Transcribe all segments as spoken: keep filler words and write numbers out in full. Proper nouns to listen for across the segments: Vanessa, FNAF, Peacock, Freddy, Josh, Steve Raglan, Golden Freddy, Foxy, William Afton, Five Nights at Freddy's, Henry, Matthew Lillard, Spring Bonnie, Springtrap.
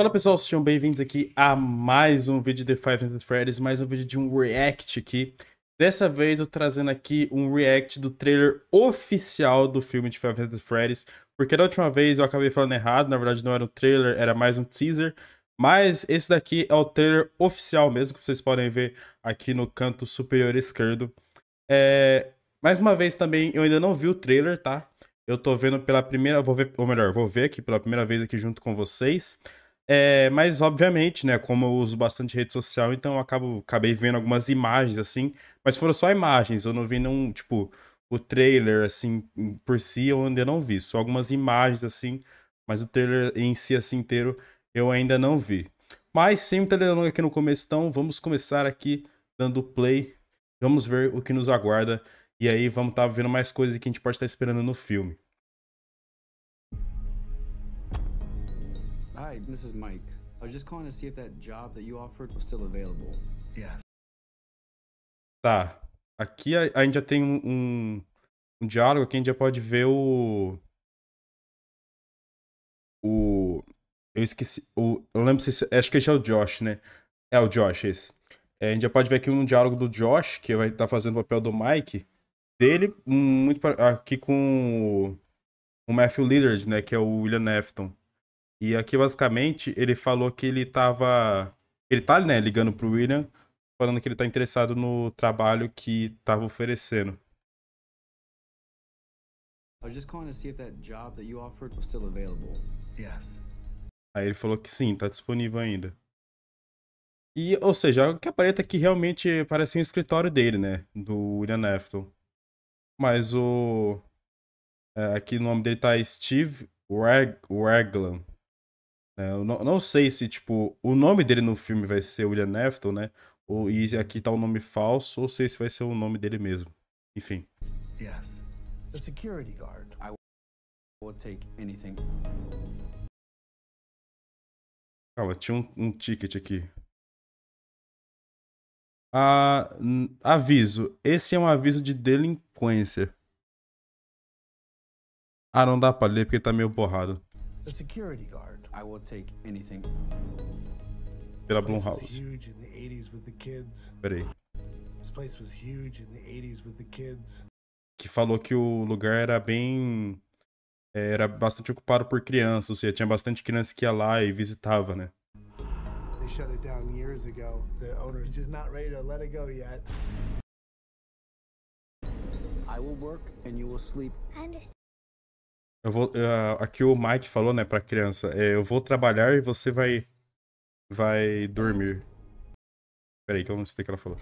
Fala pessoal, sejam bem-vindos aqui a mais um vídeo de Five Nights at Freddy's, mais um vídeo de um react aqui. Dessa vez eu trazendo aqui um react do trailer oficial do filme de Five Nights at Freddy's, porque da última vez eu acabei falando errado, na verdade não era um trailer, era mais um teaser, mas esse daqui é o trailer oficial mesmo, que vocês podem ver aqui no canto superior esquerdo. É... Mais uma vez também, eu ainda não vi o trailer, tá? Eu tô vendo pela primeira, vou ver, ou melhor, vou ver aqui pela primeira vez aqui junto com vocês. É, mas, obviamente, né, como eu uso bastante rede social, então eu acabo, acabei vendo algumas imagens, assim, mas foram só imagens, eu não vi nenhum, tipo, o trailer, assim, por si, eu ainda não vi, só algumas imagens, assim, mas o trailer em si, assim, inteiro, eu ainda não vi. Mas, sem muita delonga aqui no começo, então, vamos começar aqui dando play, vamos ver o que nos aguarda, e aí vamos estar vendo mais coisas que a gente pode estar esperando no filme. Hi, this is Mike. I was just calling to see if that job that you offered was still available. Yeah. Tá. Aqui a, a gente já tem um, um, um diálogo que a gente já pode ver o... O... Eu esqueci... O, eu lembro se... Acho que esse é o Josh, né? É o Josh, esse. É, a gente já pode ver aqui um diálogo do Josh, que vai estar tá fazendo o papel do Mike. Dele, um, muito aqui com o, o Matthew Lillard, né? Que é o William Afton. E aqui, basicamente, ele falou que ele tava... Ele tá, né, ligando pro William, falando que ele tá interessado no trabalho que tava oferecendo. Aí ele falou que sim, tá disponível ainda. E, ou seja, o que aparenta que realmente parece um escritório dele, né? Do William Afton. Mas o... É, aqui o nome dele tá Steve Raglan. Eu não, não sei se, tipo, o nome dele no filme vai ser William Afton, né? Ou, e aqui tá o um nome falso, ou sei se vai ser o nome dele mesmo. Enfim. Yes. The security guard. I will take anything. Calma, tinha um, um ticket aqui. Ah, aviso. Esse é um aviso de delinquência. Ah, não dá pra ler porque tá meio borrado. The security guard. I will take anything. Pela Blumhouse. Peraí. Que falou que o lugar era bem... Era bastante ocupado por crianças, ou seja, tinha bastante criança que ia lá e visitava, né? Eu vou, uh, aqui o Mike falou, né, pra criança, é, eu vou trabalhar e você vai, vai dormir. Peraí, que eu não sei o que ela falou.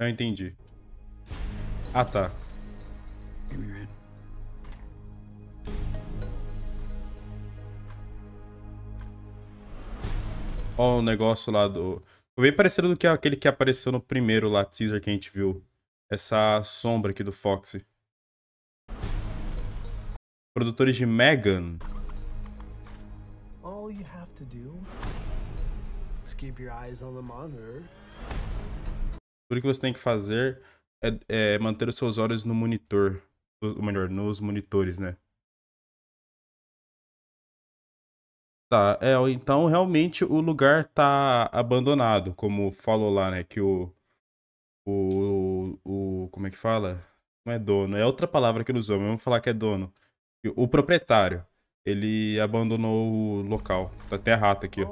Eu entendi. Ah, tá. Ó, o negócio lá do... Foi bem parecido do que aquele que apareceu no primeiro lá, teaser que a gente viu. Essa sombra aqui do Foxy. Produtores de Megan. All you have to do is keep your eyes on the monitor. Tudo que você tem que fazer é, é manter os seus olhos no monitor, ou melhor, nos monitores, né? Tá, é, então realmente o lugar tá abandonado, como falou lá, né, que o o, o como é que fala? Não é dono, é outra palavra que ele usou, mas vamos falar que é dono. O proprietário, ele abandonou o local. Tá até a rata aqui, ó.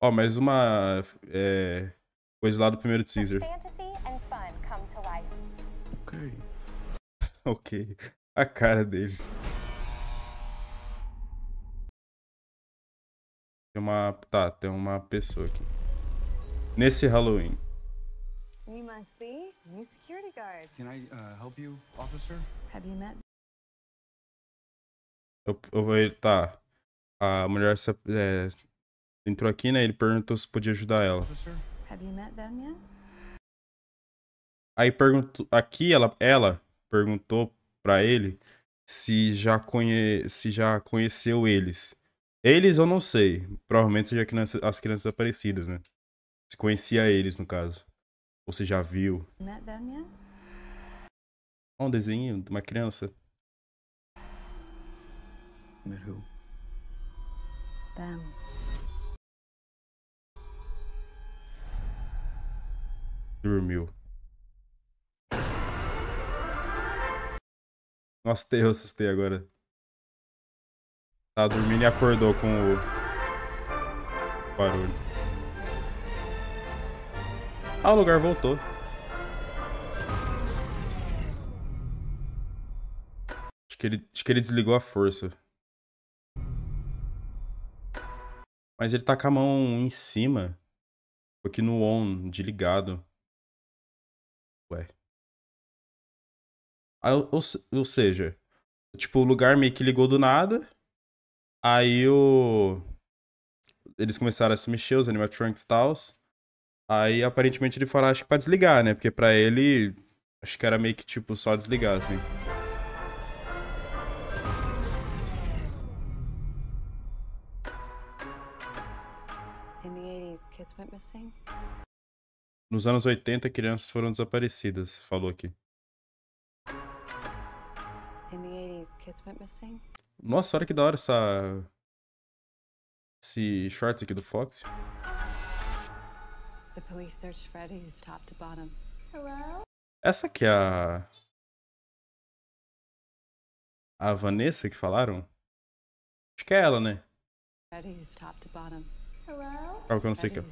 Ó, oh, mais uma é, coisa lá do primeiro teaser. Ok. Ok. A cara dele. Tem uma... Tá, tem uma pessoa aqui. Nesse Halloween. You must be new security guard. Can I uh, help you, officer? Have you met? Eu, eu vou tá. A mulher se, é, entrou aqui, né? Ele perguntou se podia ajudar ela. Officer? Have you met them yet? Aí perguntou aqui ela, ela perguntou pra ele se já conhe, se já conheceu eles. Eles eu não sei. Provavelmente seja criança, as crianças desaparecidas, né? Se conhecia eles, no caso. Ou você já viu. Um desenho de uma criança. But who? Them. Dormiu. Nossa, até eu assustei agora. Tá dormindo e acordou com o barulho. Ah, o lugar voltou. Acho que ele, acho que ele desligou a força. Mas ele tá com a mão em cima. Ficou aqui no on, de ligado. Ué. Ah, ou, ou, ou seja, tipo, o lugar meio que ligou do nada. Aí o... eles começaram a se mexer, os animatronics e tal. Aí aparentemente ele falou, acho que pra desligar, né? Porque pra ele, acho que era meio que tipo só desligar, assim. Nos anos oitenta, crianças foram desaparecidas, falou aqui. Nossa, olha que da hora essa... esse shorts aqui do Fox. Essa aqui é a... a Vanessa que falaram? Acho que é ela, né? Calma que eu não sei o que é.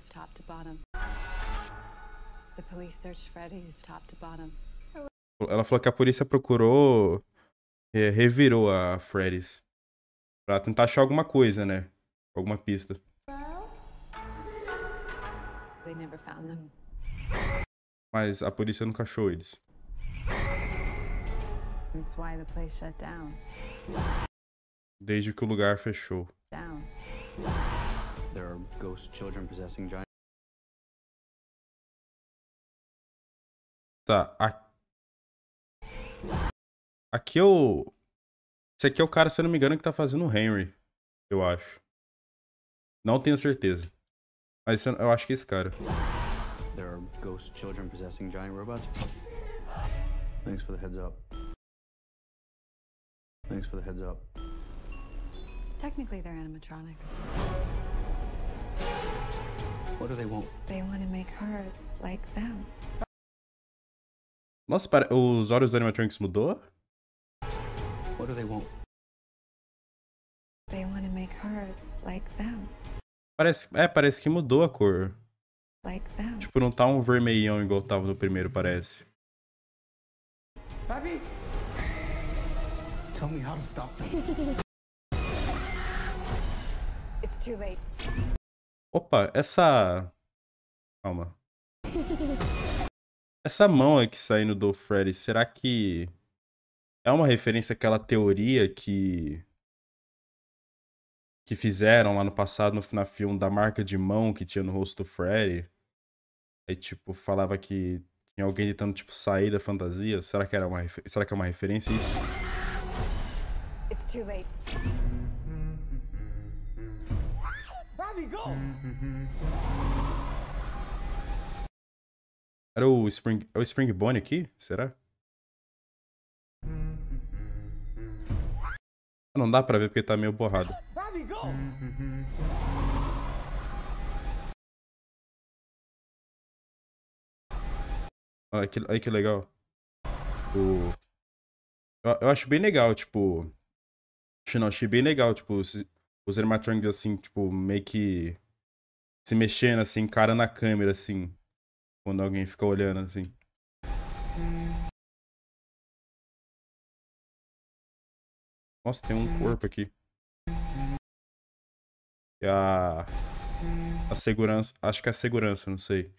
Ela falou que a polícia procurou... É, revirou a Freddy's pra tentar achar alguma coisa, né? Alguma pista. Mas a polícia nunca achou eles. Desde que o lugar fechou. Tá, aqui. Aqui é o... esse aqui é o cara, se eu não me engano, que tá fazendo o Henry, eu acho. Não tenho certeza. Mas eu acho que é esse cara. There are ghost children possessing giant robots. Thanks for the heads up. Thanks for the heads up. Technically they're animatronics. What do they want? They want to make her like them. Nossa, para... os olhos do animatronics mudou? What do they want? They want to make her like them. Parece, é, parece que mudou a cor. Like them. Tipo, não tá um vermelhão igual tava no primeiro, parece. Papi. Tell me how to stop them. It's too late. Opa, essa... calma. Essa mão aqui saindo do Freddy, será que... é uma referência àquela teoria que que fizeram lá no passado no F NAF um da marca de mão que tinha no rosto do Freddy? Aí tipo falava que tinha alguém tentando tipo sair da fantasia. Será que era uma refer... será que é uma referência isso? It's too late. Bobby, go! Era o Spring, é o Spring Bonnie aqui? Será? Não dá pra ver porque tá meio borrado. Olha que, olha que legal. O... Eu, eu acho bem legal, tipo... Não, achei bem legal, tipo, os, os animatronics assim, tipo, meio que... se mexendo assim, cara na câmera, assim. Quando alguém fica olhando, assim. Nossa, tem um corpo aqui. E a... a segurança... acho que é a segurança, não sei.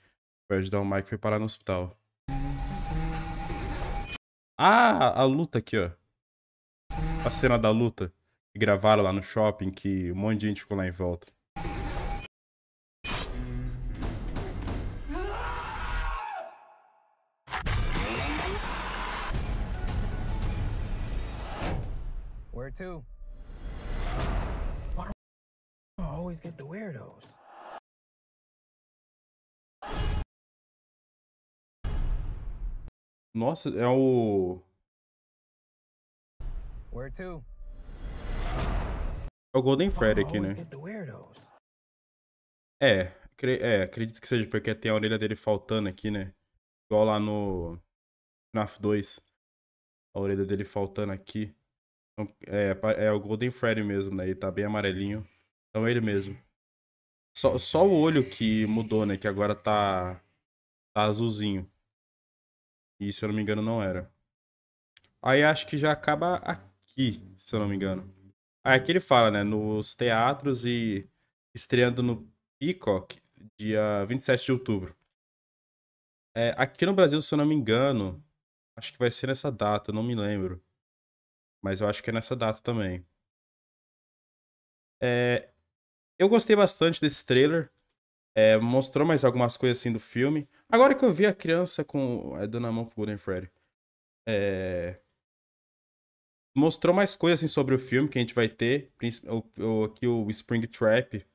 Vai ajudar o Mike, foi parar no hospital. Ah, a luta aqui, ó. A cena da luta. Que gravaram lá no shopping, que um monte de gente ficou lá em volta. Too. Why do I always get the weirdos? Nossa, é o Where to? É o Golden Freddy aqui, né? É, cre é, acredito que seja porque tem a orelha dele faltando aqui, né? Igual lá no FNAF dois. A orelha dele faltando aqui. Então, é, é o Golden Freddy mesmo, né? Ele tá bem amarelinho. Então é ele mesmo. Só, só o olho que mudou, né? Que agora tá, tá azulzinho. E se eu não me engano não era. Aí acho que já acaba aqui, se eu não me engano. Aí aqui ele fala, né? Nos teatros e estreando no Peacock, dia vinte e sete de outubro. É, aqui no Brasil, se eu não me engano, acho que vai ser nessa data, não me lembro. Mas eu acho que é nessa data também. É... Eu gostei bastante desse trailer, é, mostrou mais algumas coisas assim do filme. Agora que eu vi a criança com... É, dando a mão pro Golden Freddy. É... Mostrou mais coisas assim sobre o filme que a gente vai ter. O, o, aqui o Springtrap.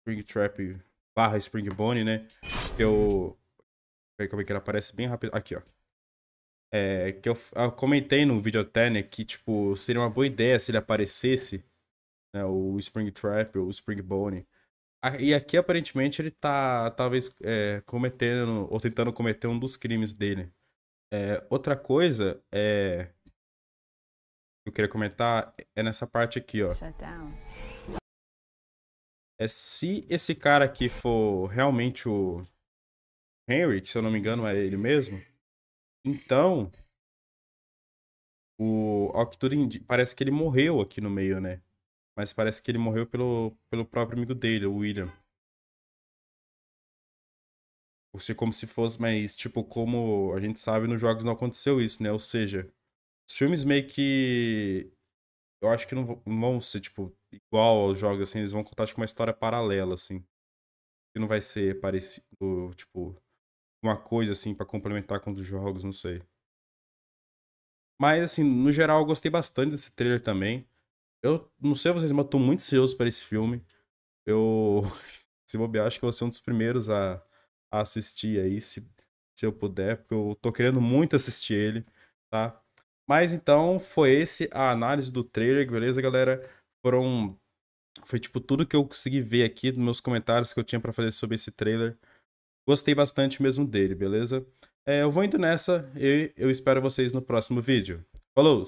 Springtrap barra Spring Bonnie, né? Que eu... Como é que ela aparece bem rápido? Aqui, ó. É, que eu, eu comentei no vídeo até, né? Que, tipo, seria uma boa ideia se ele aparecesse. Né, o Springtrap, o Spring Bonnie. E aqui, aparentemente, ele tá, talvez, é, cometendo, ou tentando cometer um dos crimes dele. É, outra coisa, é... eu queria comentar, é nessa parte aqui, ó. É, se esse cara aqui for realmente o Henry, que, se eu não me engano, é ele mesmo, então, o... ao que tudo indica, parece que ele morreu aqui no meio, né? Mas parece que ele morreu pelo, pelo próprio amigo dele, o William. Ou seja, como se fosse, mas tipo, como a gente sabe, nos jogos não aconteceu isso, né? Ou seja, os filmes meio que... Eu acho que não vão ser, tipo, igual aos jogos, assim. Eles vão contar, tipo, uma história paralela, assim. Que não vai ser parecido, tipo, uma coisa, assim, pra complementar com os jogos, não sei. Mas, assim, no geral, eu gostei bastante desse trailer também. Eu não sei vocês, mas eu tô muito ansioso para esse filme. Eu, se bobear, acho que eu vou ser um dos primeiros a, a assistir aí, se, se eu puder, porque eu tô querendo muito assistir ele, tá? Mas então, foi esse a análise do trailer, beleza, galera? Foram... Foi tipo tudo que eu consegui ver aqui nos meus comentários que eu tinha para fazer sobre esse trailer. Gostei bastante mesmo dele, beleza? É, eu vou indo nessa e eu espero vocês no próximo vídeo. Falou!